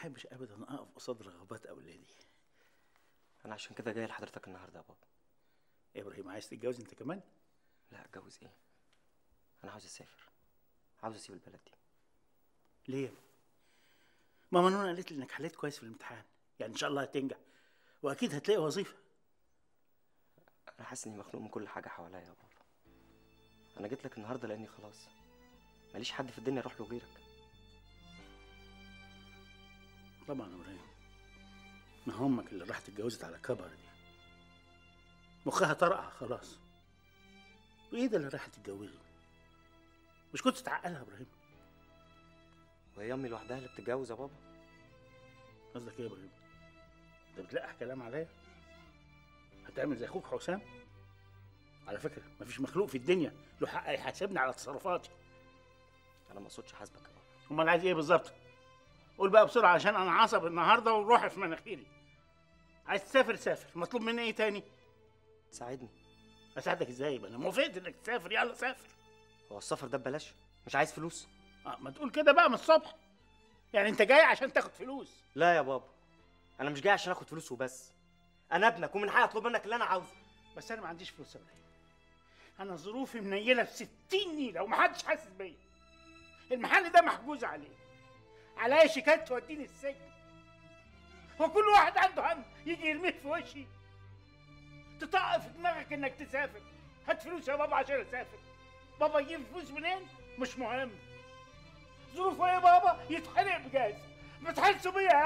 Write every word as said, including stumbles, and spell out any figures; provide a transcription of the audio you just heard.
احبش ابدا اقف قصاد رغبات اولادي. انا عشان كده جاي لحضرتك النهارده يا بابا. يا ابراهيم عايز تتجوز انت كمان؟ لا اتجوز ايه؟ انا عاوز اسافر، عاوز اسيب البلد دي. ليه؟ ماما نونا قالت لي انك حليت كويس في الامتحان، يعني ان شاء الله هتنجح واكيد هتلاقي وظيفه. انا حاسس اني مخنوق من كل حاجه حواليا يا بابا. انا جيت لك النهارده لاني خلاص ماليش حد في الدنيا اروح له غيرك. طبعا يا ابراهيم، ما همك اللي راحت اتجوزت على كبر دي، مخها طرقع خلاص. وايه ده اللي راحت تتجوزه؟ مش كنت تعقلها يا ابراهيم؟ وهي امي لوحدها اللي بتتجوز يا بابا. قصدك ايه يا ابراهيم؟ انت بتلقح كلام عليا؟ هتعمل زي اخوك حسام؟ على فكره مفيش مخلوق في الدنيا له حق يحاسبني على تصرفاتي. انا ما اقصدش حاسبك يا بابا. امال عايز ايه بالظبط؟ قول بقى بسرعه عشان انا عصب النهارده وروحي في مناخيري. عايز تسافر سافر، مطلوب مني ايه تاني؟ تساعدني. اساعدك ازاي؟ انا موافقت انك تسافر، يلا سافر. هو السفر ده ببلاش؟ مش عايز فلوس؟ اه ما تقول كده بقى من الصبح. يعني انت جاي عشان تاخد فلوس؟ لا يا بابا، انا مش جاي عشان اخد فلوس وبس. انا ابنك ومن حقي اطلب منك اللي انا عاوزه. بس انا ما عنديش فلوس يا ابراهيم. انا ظروفي منيله في ستين نيله ومحدش حاسس بيا. المحل ده محجوز عليه. عليا شيكات توديني السجن. وكل واحد عنده هم يجي يرميه في وشي. تطق في دماغك انك تسافر. هات فلوس يا بابا عشان اسافر. بابا يجيب فلوس منين؟ مش مهم. ظروفه ايه بابا؟ يتحرق بجاز. ما تحسوا بيا.